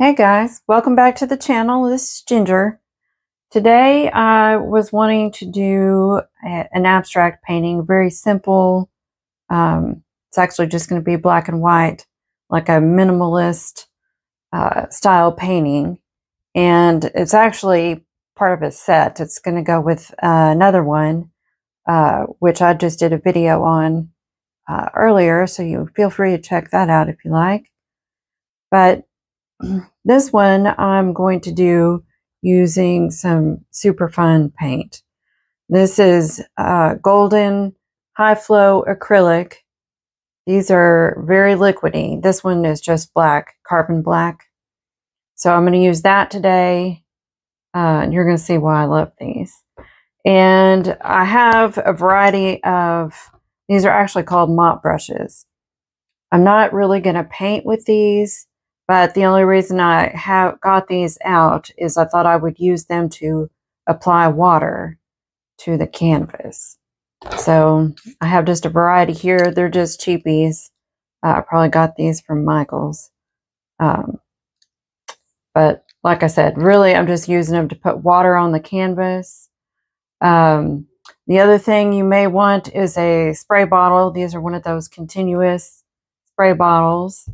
Hey guys, welcome back to the channel. This is Ginger. Today I was wanting to do an abstract painting, very simple. It's actually just going to be black and white, like a minimalist style painting. And it's actually part of a set. It's going to go with another one, which I just did a video on earlier. So you feel free to check that out if you like. But this one I'm going to do using some Superfine paint. This is Golden High Flow Acrylic. These are very liquidy. This one is just black, Carbon Black. So I'm going to use that today. And you're going to see why I love these. And I have a variety of, these are actually called mop brushes. I'm not really going to paint with these. But the only reason I got these out is I thought I would use them to apply water to the canvas. So I have just a variety here. They're just cheapies. I probably got these from Michael's. But like I said, really I'm just using them to put water on the canvas. The other thing you may want is a spray bottle. These are one of those continuous spray bottles.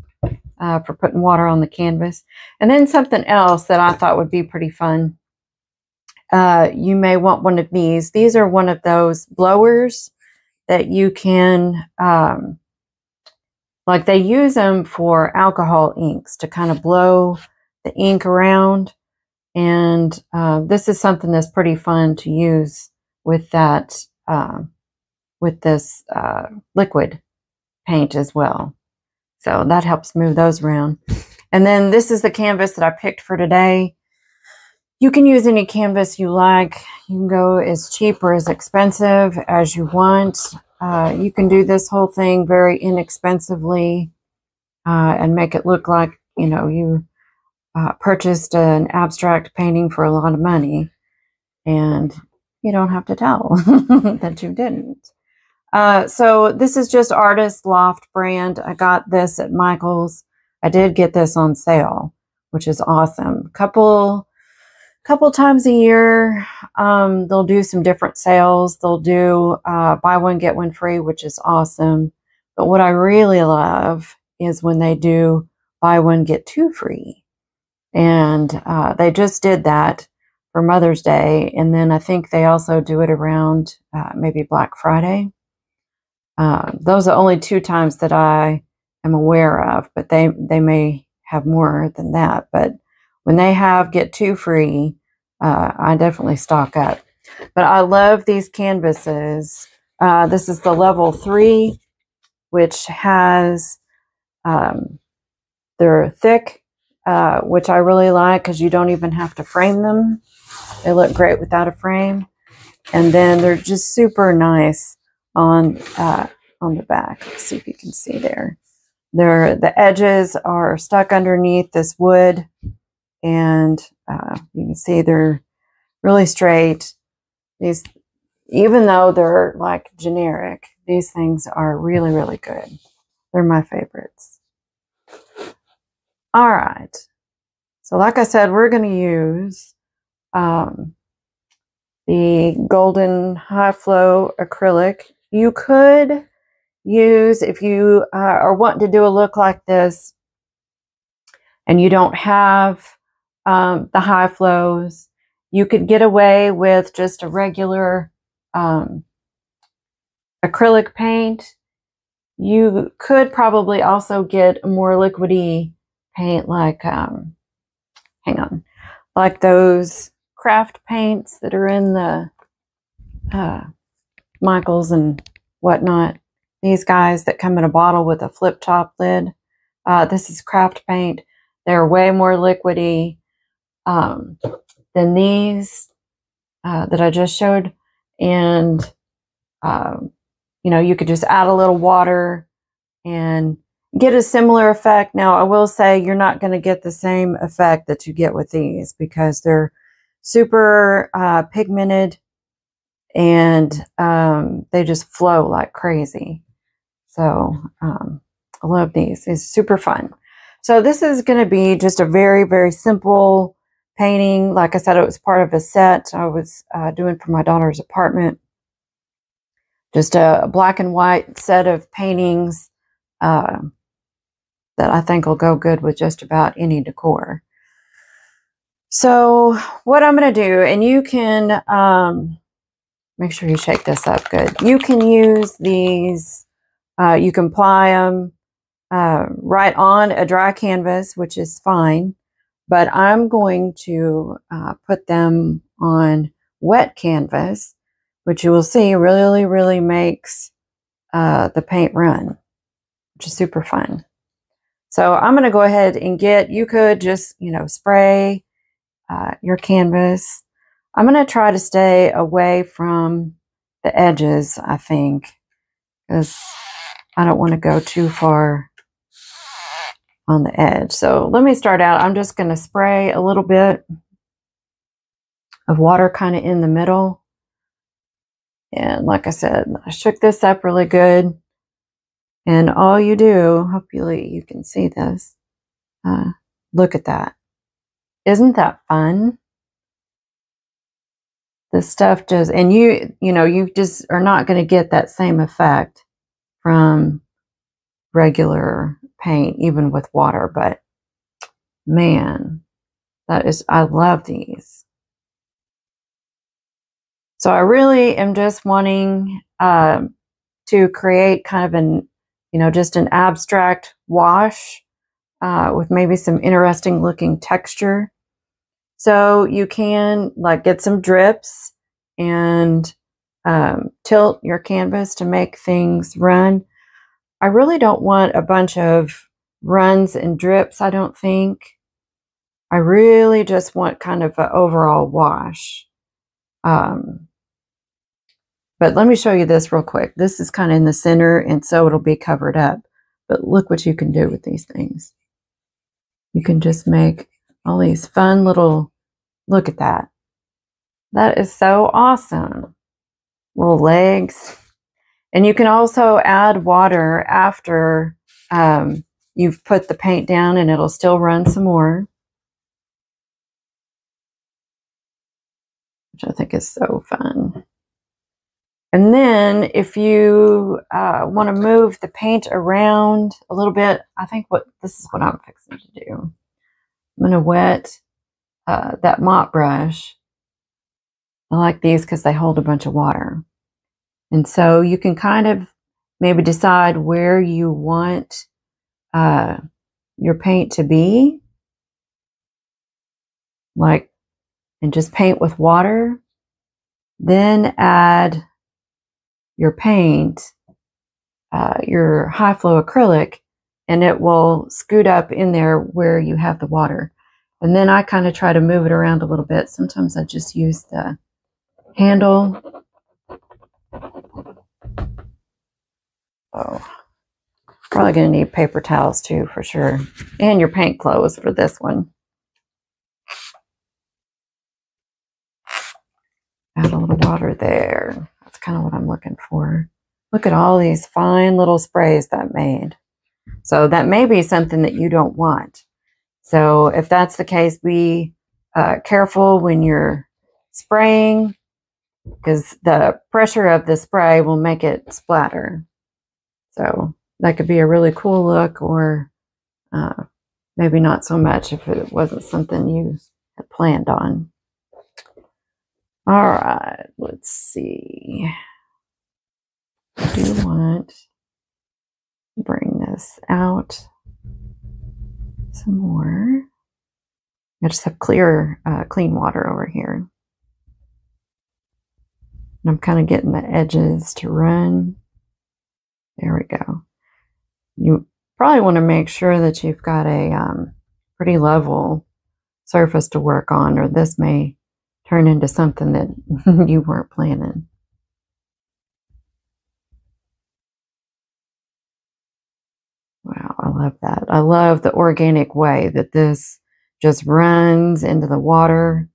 For putting water on the canvas. And then something else that I thought would be pretty fun. You may want one of these. These are one of those blowers that you can, like they use them for alcohol inks to kind of blow the ink around. And this is something that's pretty fun to use with that, with this liquid paint as well. So that helps move those around. And then this is the canvas that I picked for today. You can use any canvas you like. You can go as cheap or as expensive as you want. You can do this whole thing very inexpensively and make it look like, you know, you purchased an abstract painting for a lot of money and you don't have to tell that you didn't. So this is just Artist Loft brand. I got this at Michael's. I did get this on sale, which is awesome. Couple times a year, they'll do some different sales. They'll do buy one, get one free, which is awesome. But what I really love is when they do buy one, get two free. And they just did that for Mother's Day. And then I think they also do it around maybe Black Friday. Those are only two times that I am aware of, but they may have more than that. But when they have get two free, I definitely stock up. But I love these canvases. This is the level 3, which has, they're thick, which I really like because you don't even have to frame them. They look great without a frame. And then they're just super nice on the back. Let's see if you can see there. The edges are stuck underneath this wood, and you can see they're really straight. These, even though they're like generic, these things are really, really good. They're my favorites. All right. So like I said, we're going to use the Golden High Flow Acrylic. You could use, if you are wanting to do a look like this and you don't have the high flows, you could get away with just a regular acrylic paint. You could probably also get a more liquidy paint like, hang on, like those craft paints that are in the Michael's and whatnot. These guys that come in a bottle with a flip top lid. This is craft paint. They're way more liquidy than these that I just showed. And, you know, you could just add a little water and get a similar effect. Now, I will say you're not going to get the same effect that you get with these because they're super pigmented. And they just flow like crazy. So I love these. It's super fun. So this is going to be just a very, very simple painting. Like I said, it was part of a set I was doing for my daughter's apartment. Just a black and white set of paintings that I think will go good with just about any decor. So what I'm going to do, and you can make sure you shake this up good. You can use these, you can ply them right on a dry canvas, which is fine, but I'm going to put them on wet canvas, which you will see really, really makes the paint run, which is super fun. So I'm going to go ahead and get, you could just, you know, spray your canvas. I'm going to try to stay away from the edges, I think, because I don't want to go too far on the edge. So let me start out. I'm just going to spray a little bit of water kind of in the middle. And like I said, I shook this up really good. And all you do, hopefully you can see this. Look at that. Isn't that fun? This stuff just, and you know, you just are not going to get that same effect from regular paint, even with water, but man, that is, I love these. So I really am just wanting to create kind of an, you know, just an abstract wash with maybe some interesting looking texture. So you can like get some drips and tilt your canvas to make things run. I really don't want a bunch of runs and drips, I don't think. I really just want kind of an overall wash. But let me show you this real quick. This is kind of in the center, and so it'll be covered up. But look what you can do with these things. You can just make all these fun little, look at that. That is so awesome. Little legs. And you can also add water after you've put the paint down, and it'll still run some more. Which I think is so fun. And then if you want to move the paint around a little bit, I think this is what I'm fixing to do. I'm going to wet that mop brush. I like these because they hold a bunch of water. And so you can kind of maybe decide where you want your paint to be. Like, and just paint with water. Then add your paint, your high flow acrylic, and it will scoot up in there where you have the water. And then I kind of try to move it around a little bit. Sometimes I just use the handle. Oh, probably going to need paper towels too, for sure. And your paint clothes for this one. Add a little water there. That's kind of what I'm looking for. Look at all these fine little sprays that made. So that may be something that you don't want. So if that's the case, be careful when you're spraying, because the pressure of the spray will make it splatter. So that could be a really cool look, or maybe not so much if it wasn't something you had planned on. All right, let's see. I do want to bring this out some more. I just have clear, clean water over here. And I'm kind of getting the edges to run. There we go. You probably want to make sure that you've got a pretty level surface to work on, or this may turn into something that you weren't planning. Wow, I love that. I love the organic way that this just runs into the water.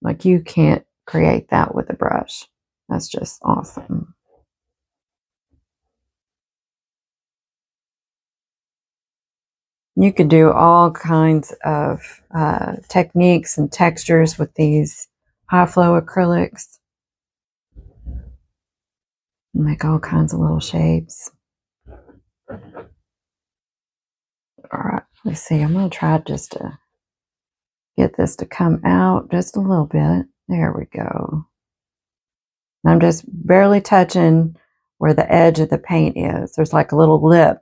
Like, you can't create that with a brush. That's just awesome. You could do all kinds of techniques and textures with these high flow acrylics. Make all kinds of little shapes. All right, let's see. I'm going to try just to get this to come out just a little bit. There we go. I'm just barely touching where the edge of the paint is. There's like a little lip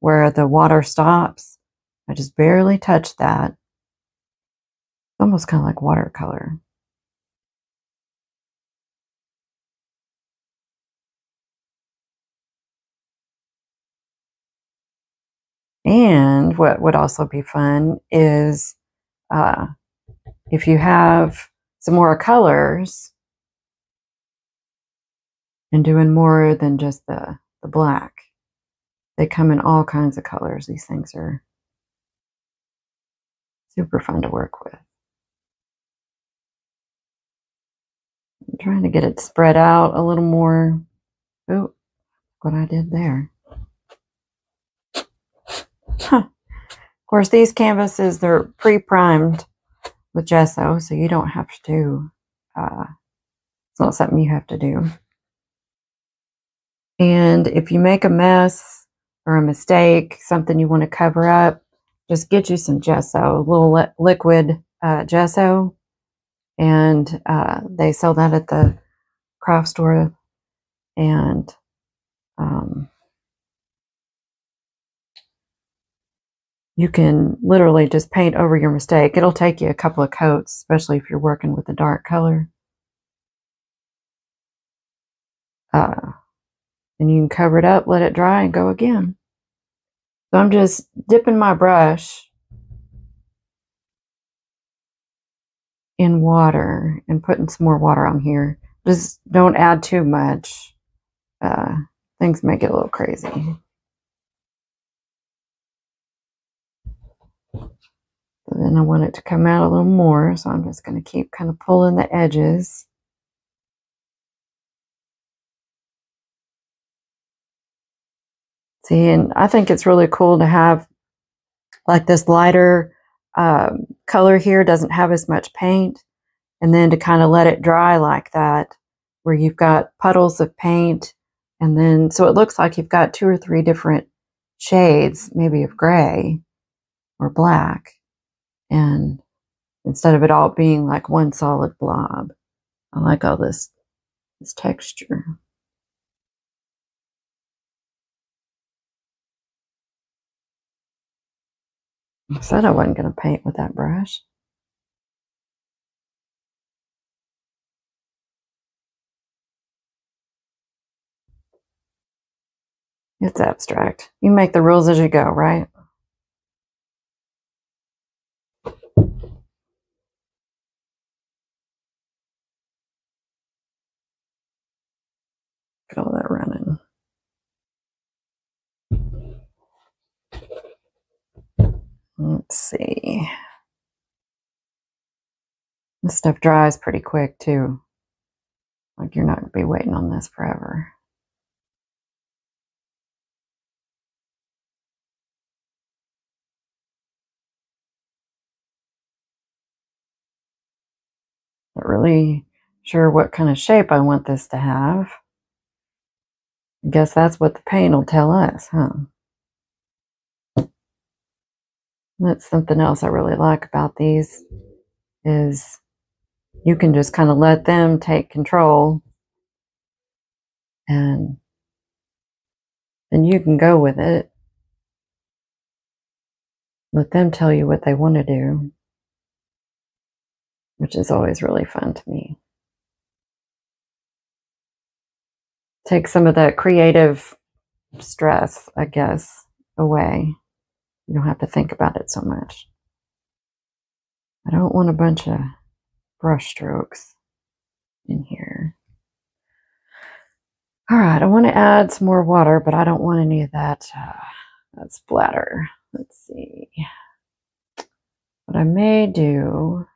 where the water stops. I just barely touched that. It's almost kind of like watercolor. And what would also be fun is if you have some more colors and doing more than just the black. They come in all kinds of colors. These things are super fun to work with. I'm trying to get it spread out a little more. Oh, what I did there. Huh. Of course, these canvases, they're pre-primed with gesso, so you don't have to do, it's not something you have to do. And if you make a mess or a mistake, something you want to cover up, just get you some gesso, a little liquid gesso. And they sell that at the craft store. And you can literally just paint over your mistake. It'll take you a couple of coats, especially if you're working with a dark color. And you can cover it up, let it dry, and go again. So I'm just dipping my brush in water and putting some more water on here. Just don't add too much. Things may get a little crazy. But then I want it to come out a little more, so I'm just going to keep kind of pulling the edges. See, and I think it's really cool to have like this lighter color here, doesn't have as much paint, and then to kind of let it dry like that, where you've got puddles of paint, and then so it looks like you've got two or three different shades, maybe of gray or black. And instead of it all being like one solid blob, I like all this texture. I said I wasn't going to paint with that brush. It's abstract. You make the rules as you go, right? Get all that running. Let's see. This stuff dries pretty quick too. Like you're not gonna be waiting on this forever. Not really sure what kind of shape I want this to have. I guess that's what the paint will tell us, huh? That's something else I really like about these is you can just kind of let them take control and then you can go with it. Let them tell you what they want to do, which is always really fun to me. Take some of that creative stress, I guess, away. You don't have to think about it so much. I don't want a bunch of brush strokes in here. All right, I want to add some more water, but I don't want any of that splatter. Let's see. What I may do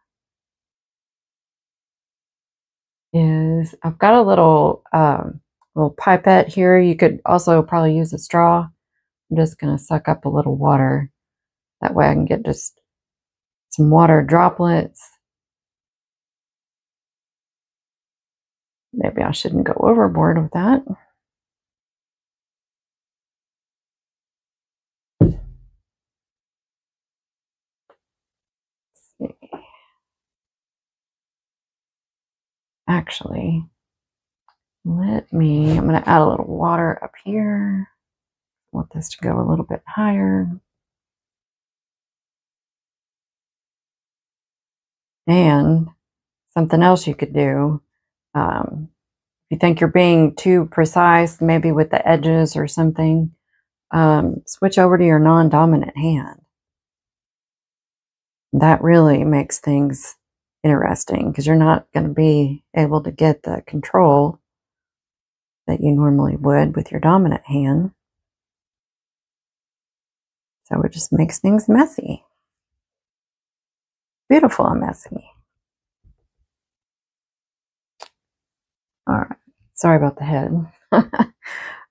is I've got a little, little pipette here. You could also probably use a straw. I'm just going to suck up a little water That way I can get just some water droplets. Maybe I shouldn't go overboard with that. Let's see. Actually, I'm going to add a little water up here. I want this to go a little bit higher. And something else you could do, if you think you're being too precise, maybe with the edges or something, switch over to your non-dominant hand. That really makes things interesting because you're not going to be able to get the control that you normally would with your dominant hand. So it just makes things messy. Beautiful and messy. All right, sorry about the head. All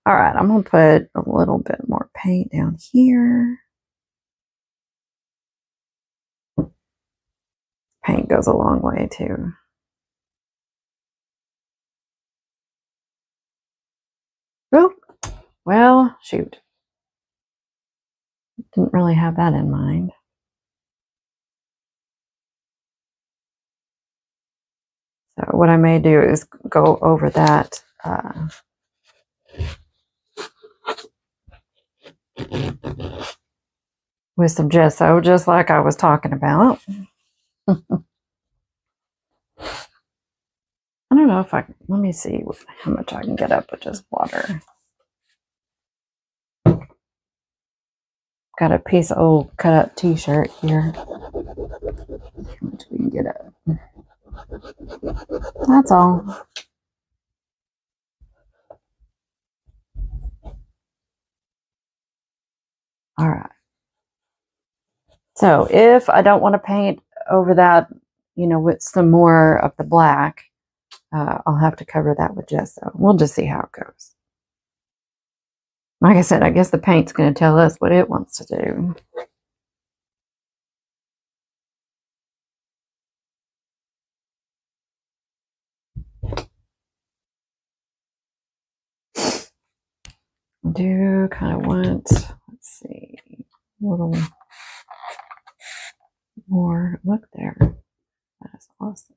right, I'm gonna put a little bit more paint down here. Paint goes a long way too. Oh, well, shoot. Didn't really have that in mind. So what I may do is go over that with some gesso, just like I was talking about. I don't know if I can, let me see how much I can get up with just water. Got a piece of old cut up t-shirt here. How much we can get up. That's all. All right. So if I don't want to paint over that, you know, with some more of the black, I'll have to cover that with gesso. We'll just see how it goes. Like I said, I guess the paint's going to tell us what it wants to do. I do kind of want, let's see, a little more. Look there. That is awesome.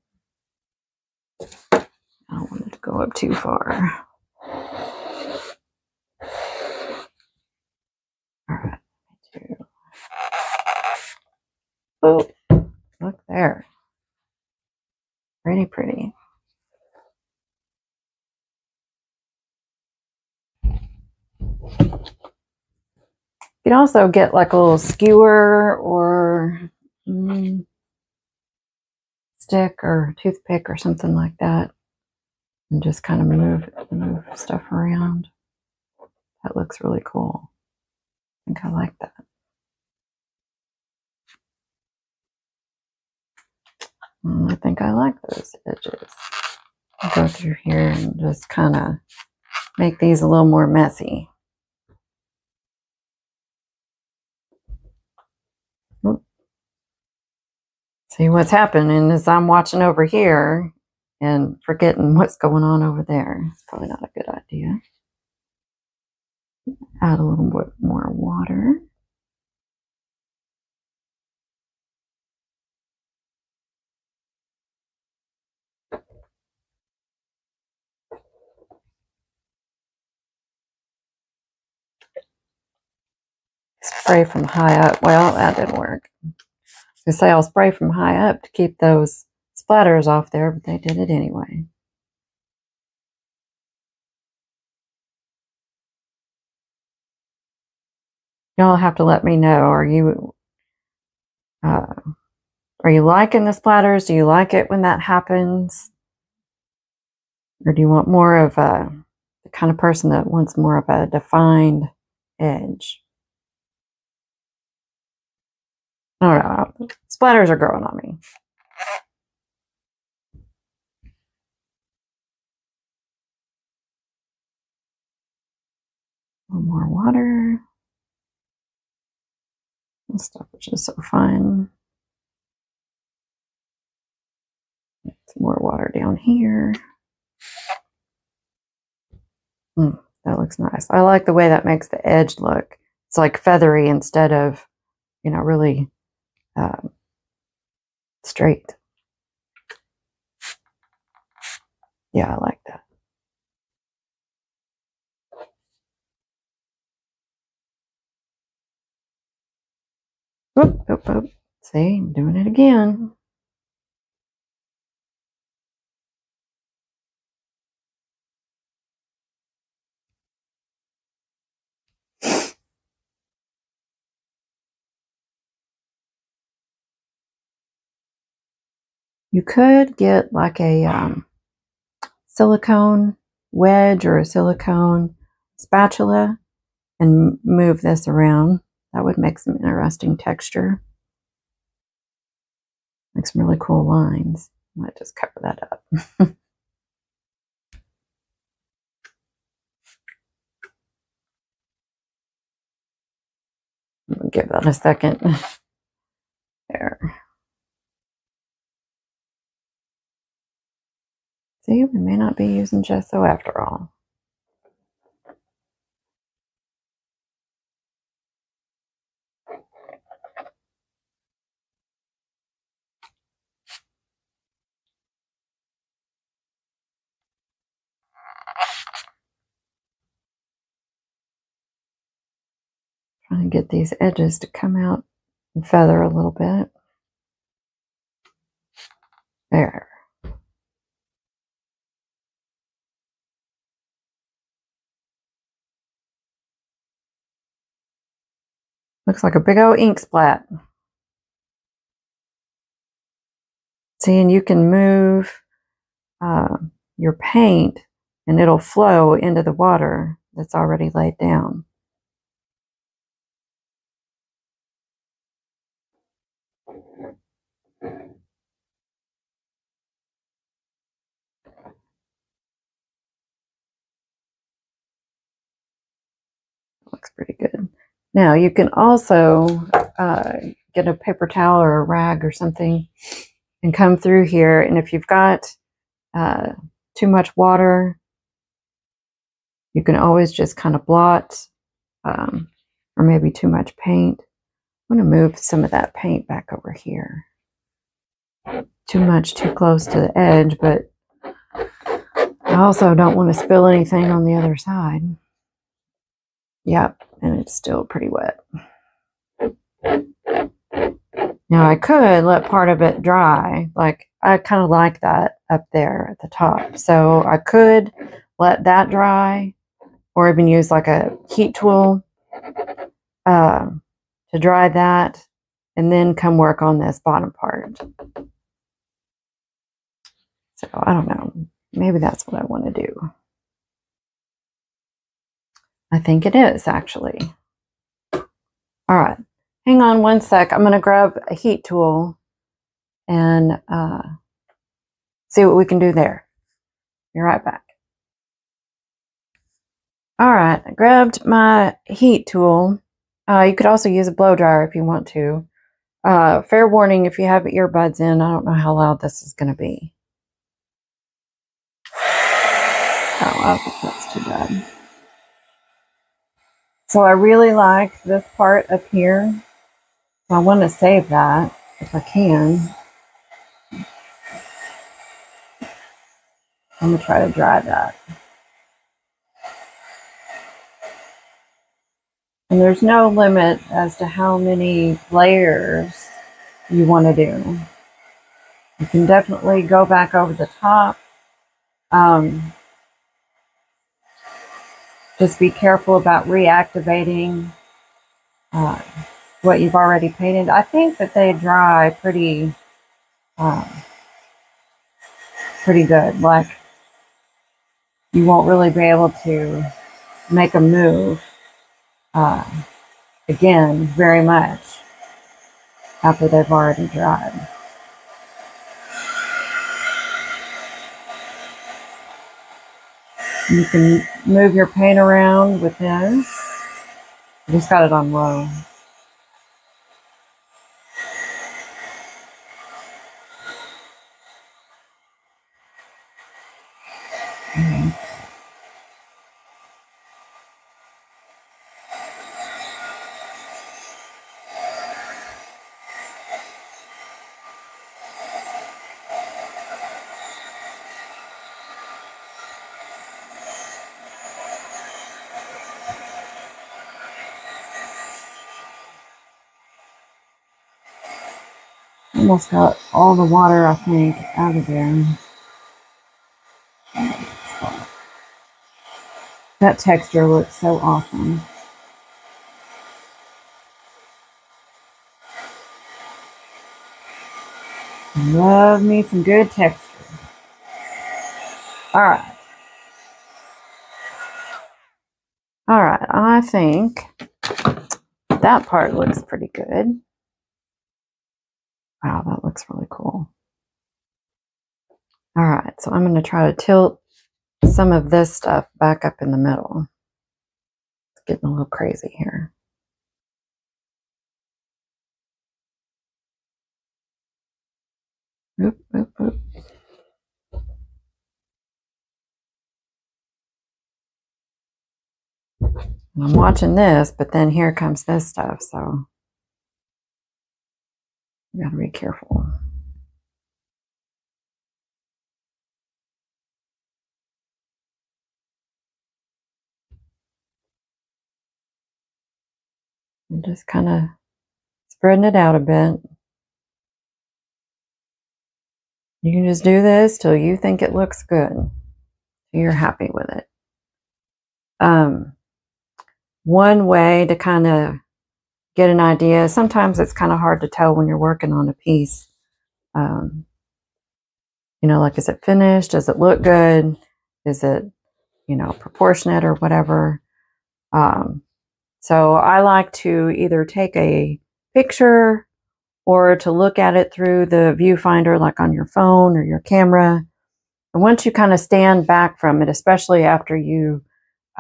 I don't want it to go up too far. All right, oh, look there. Pretty, pretty. You can also get like a little skewer or stick or toothpick or something like that, and just kind of move stuff around. That looks really cool. I think I like that. I think I like those edges. I'll go through here and just kind of make these a little more messy. See, what's happening is I'm watching over here and forgetting what's going on over there. It's probably not a good idea. Add a little bit more water. Spray from high up. Well, that didn't work. I say I'll spray from high up to keep those splatters off there, but they did it anyway. Y'all have to let me know. Are you liking the splatters? Do you like it when that happens? Or do you want more of the kind of person that wants more of a defined edge? I don't know. Splatters are growing on me. A little more water. and stuff, which is so fun. Get some more water down here. That looks nice. I like the way that makes the edge look. It's like feathery instead of, you know, really straight. Yeah, I like that. Whoop, whoop, whoop. See, I'm doing it again. You could get like a silicone wedge or a silicone spatula and move this around. That would make some interesting texture. Make some really cool lines. Might just cover that up. I'll give that a second. There. See, we may not be using gesso after all. Trying to get these edges to come out and feather a little bit. There. Looks like a big old ink splat. See, and you can move your paint and it'll flow into the water that's already laid down. Looks pretty good. Now, you can also get a paper towel or a rag or something and come through here. And if you've got too much water, you can always just kind of blot or maybe too much paint. I'm going to move some of that paint back over here. Too much, too close to the edge, but I also don't want to spill anything on the other side. Yep, and it's still pretty wet. Now I could let part of it dry. Like, I kind of like that up there at the top. So I could let that dry or even use like a heat tool to dry that and then come work on this bottom part. So I don't know. Maybe that's what I want to do. I think it is actually. All right, hang on one sec. I'm going to grab a heat tool and see what we can do there. Be right back. All right, I grabbed my heat tool. You could also use a blow dryer if you want to. Fair warning, if you have earbuds in, I don't know how loud this is going to be. Oh, I think that's too bad. So I really like this part up here. So I want to save that if I can. I'm going to try to dry that. And there's no limit as to how many layers you want to do. You can definitely go back over the top. Just be careful about reactivating what you've already painted. I think that they dry pretty good. Like, you won't really be able to make a move again very much after they've already dried. You can move your paint around with this. I just got it on low. Okay. Almost got all the water, I think, out of there. That texture looks so awesome. Love me some good texture. All right. All right, I think that part looks pretty good. Wow, that looks really cool. All right, so I'm going to try to tilt some of this stuff back up in the middle. It's getting a little crazy here. Oop, oop, oop. I'm watching this, but then here comes this stuff, so you gotta be careful. I'm just kind of spreading it out a bit. You can just do this till you think it looks good. You're happy with it. One way to kind of get an idea. Sometimes it's kind of hard to tell when you're working on a piece. You know, like, is it finished? Does it look good? Is it, you know, proportionate or whatever? So I like to either take a picture or to look at it through the viewfinder, like on your phone or your camera. And once you kind of stand back from it, especially after you,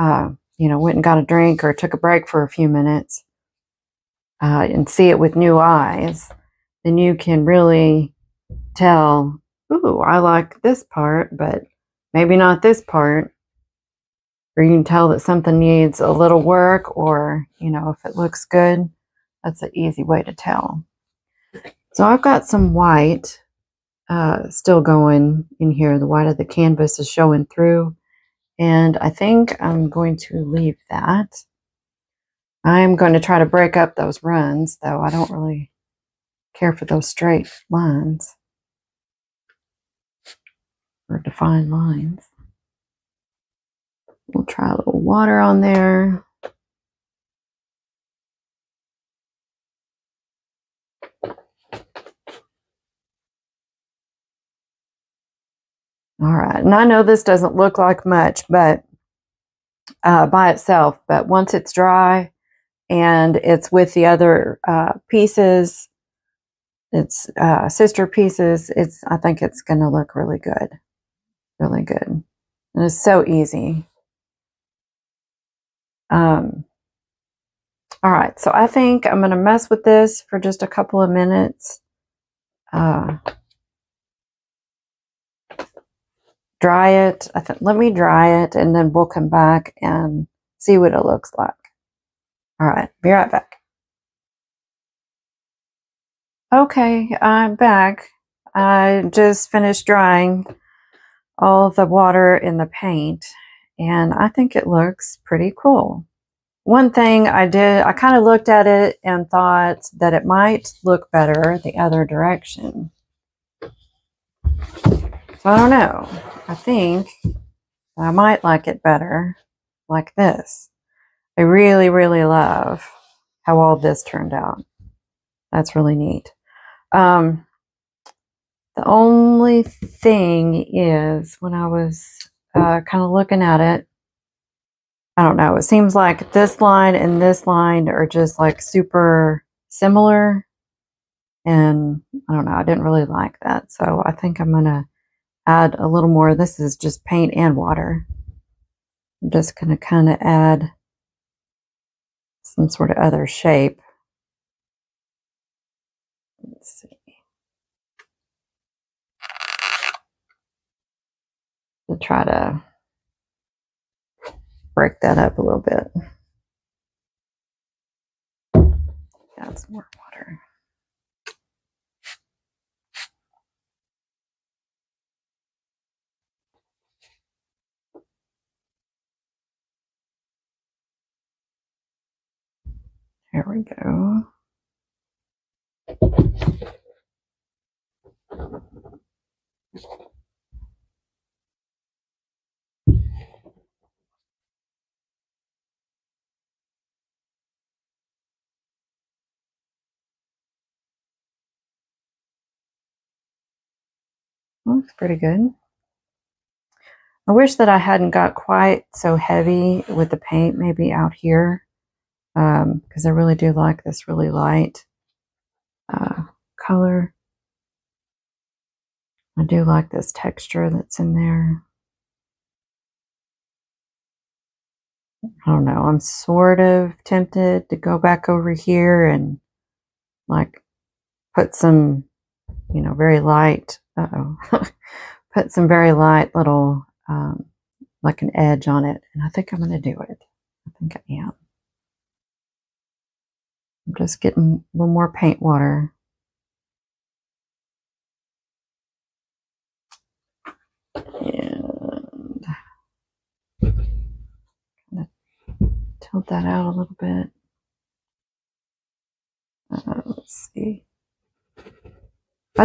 you know, went and got a drink or took a break for a few minutes, and see it with new eyes, then you can really tell, ooh, I like this part, but maybe not this part. Or you can tell that something needs a little work, or, you know, if it looks good, that's an easy way to tell. So I've got some white still going in here. The white of the canvas is showing through, and I think I'm going to leave that. I'm going to try to break up those runs, though I don't really care for those straight lines or defined lines. We'll try a little water on there. All right, and I know this doesn't look like much, but by itself, but once it's dry, and it's with the other pieces, it's sister pieces, it's, I think it's going to look really good. Really good. And it's so easy. All right, so I think I'm going to mess with this for just a couple of minutes. Dry it. Let me dry it, and then we'll come back and see what it looks like. All right, be right back. Okay, I'm back. I just finished drying all the water in the paint, and I think it looks pretty cool. One thing I did, I kind of looked at it and thought that it might look better the other direction. So I don't know. I think I might like it better like this. I really, really love how all this turned out. That's really neat. The only thing is, when I was kind of looking at it, I don't know, it seems like this line and this line are just like super similar. And I don't know, I didn't really like that. So I think I'm going to add a little more. This is just paint and water. I'm just going to kind of add some sort of other shape. Let's see. We'll try to break that up a little bit. Add some more water. There we go. Looks pretty good. I wish that I hadn't got quite so heavy with the paint maybe out here, because I really do like this really light color. I do like this texture that's in there. I don't know, I'm sort of tempted to go back over here and like put some, you know, very light, put some very light little, like an edge on it. And I think I'm going to do it. I think I am. I'm just getting a little more paint water. And kind of tilt that out a little bit. Let's see. I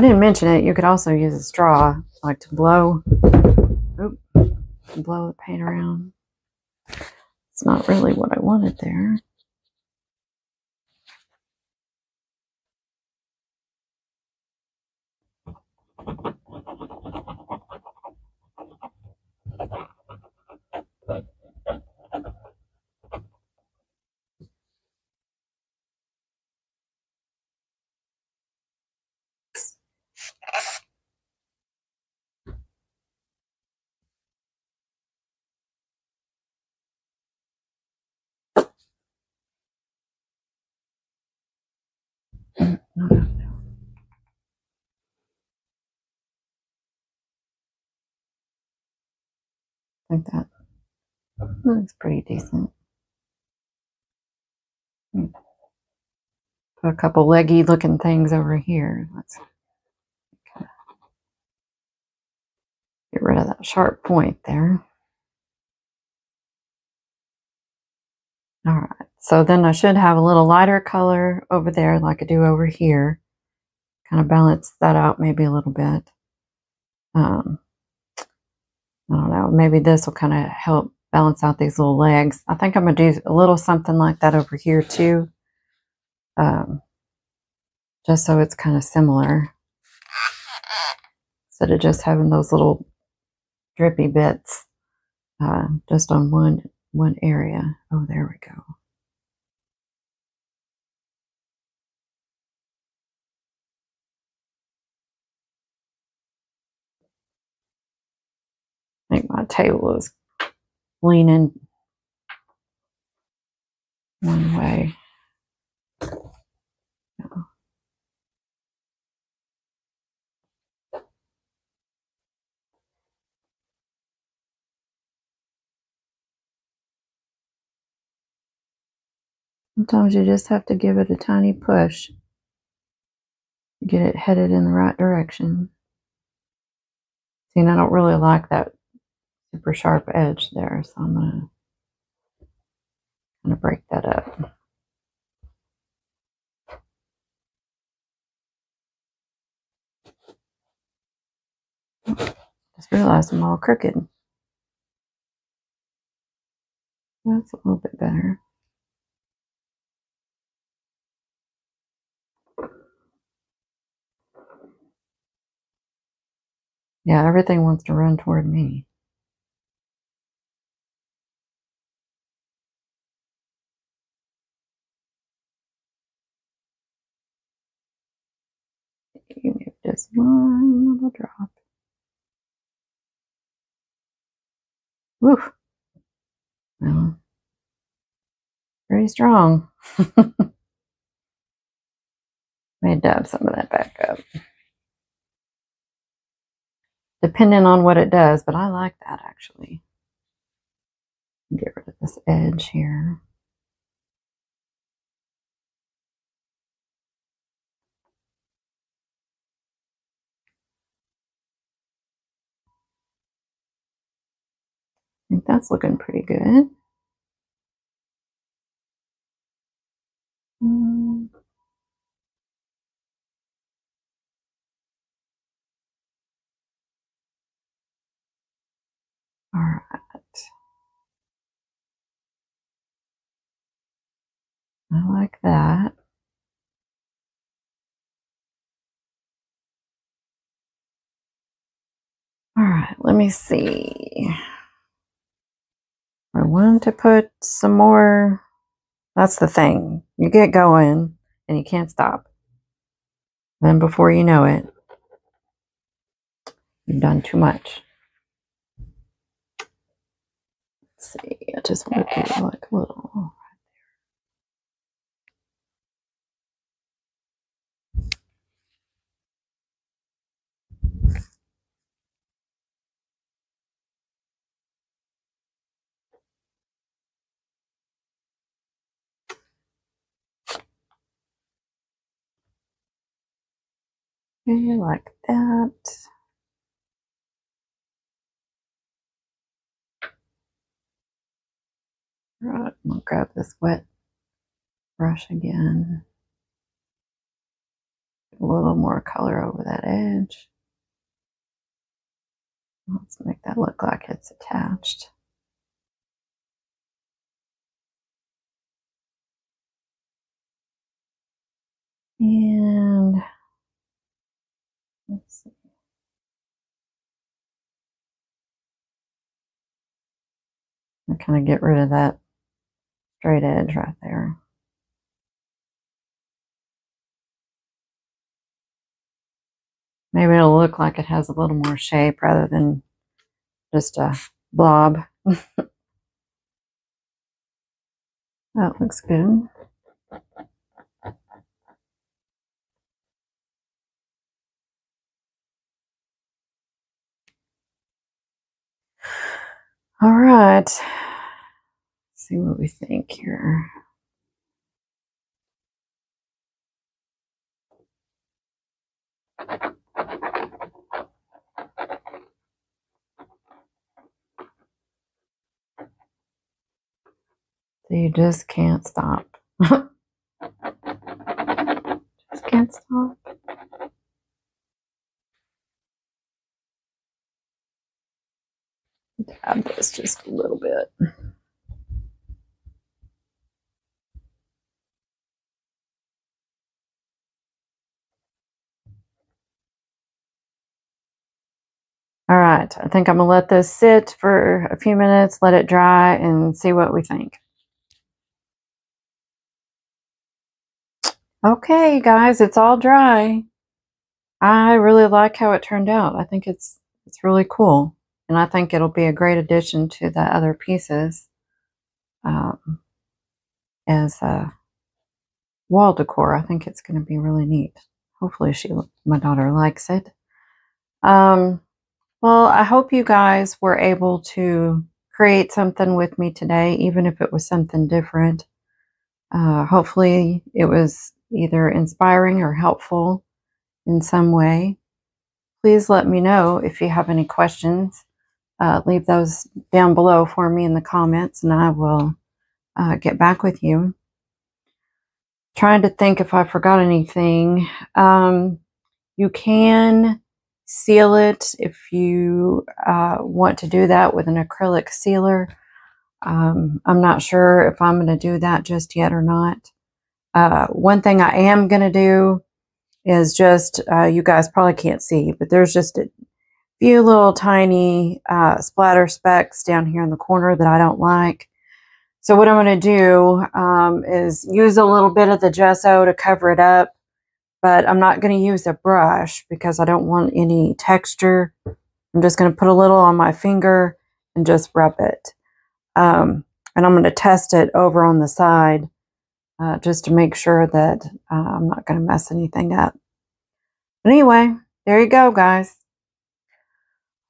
didn't mention it. You could also use a straw, like to blow the paint around. It's not really what I wanted there. Like that. That looks pretty decent. Put a couple leggy looking things over here. Let's get rid of that sharp point there. All right, so then I should have a little lighter color over there like I do over here. Kind of balance that out maybe a little bit. I don't know, maybe this will kind of help balance out these little legs. I think I'm going to do a little something like that over here too. Just so it's kind of similar. Instead of just having those little drippy bits just on one area. Oh, there we go. I think my table is leaning one way. No. Sometimes you just have to give it a tiny push to get it headed in the right direction. See, and I don't really like that super sharp edge there, so I'm gonna break that up. Just realized I'm all crooked. That's a little bit better. Yeah, everything wants to run toward me. You give just one little drop. Woof. Well, pretty strong. May dab some of that back up, depending on what it does, but I like that actually. Get rid of this edge here. I think that's looking pretty good. All right. I like that. All right, let me see. I wanted to put some more. That's the thing. You get going and you can't stop. Then before you know it, you've done too much. Let's see, I just want to do like a little. Okay, like that. All right, I'm gonna grab this wet brush again. A little more color over that edge. Let's make that look like it's attached. And let's see. I kind of get rid of that straight edge right there. Maybe it'll look like it has a little more shape rather than just a blob. That looks good. All right, let's see what we think here. You just can't stop. Just can't stop. Dab this just a little bit. All right, I think I'm gonna let this sit for a few minutes, let it dry, and see what we think. Okay, guys, it's all dry. I really like how it turned out. I think it's really cool. And I think it'll be a great addition to the other pieces as a wall decor. I think it's going to be really neat. Hopefully my daughter likes it. Well, I hope you guys were able to create something with me today, even if it was something different. Hopefully it was either inspiring or helpful in some way. Please let me know if you have any questions. Leave those down below for me in the comments, and I will get back with you. Trying to think if I forgot anything. You can seal it if you want to do that with an acrylic sealer. I'm not sure if I'm going to do that just yet or not. One thing I am going to do is just, you guys probably can't see, but there's just a few little tiny splatter specks down here in the corner that I don't like. So what I'm going to do is use a little bit of the gesso to cover it up, but I'm not going to use a brush because I don't want any texture. I'm just going to put a little on my finger and just rub it. And I'm going to test it over on the side. Just to make sure that I'm not going to mess anything up. But anyway, there you go, guys.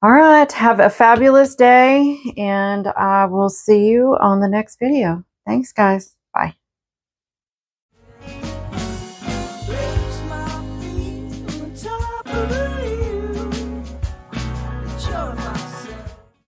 All right, have a fabulous day, and I will see you on the next video. Thanks, guys. Bye.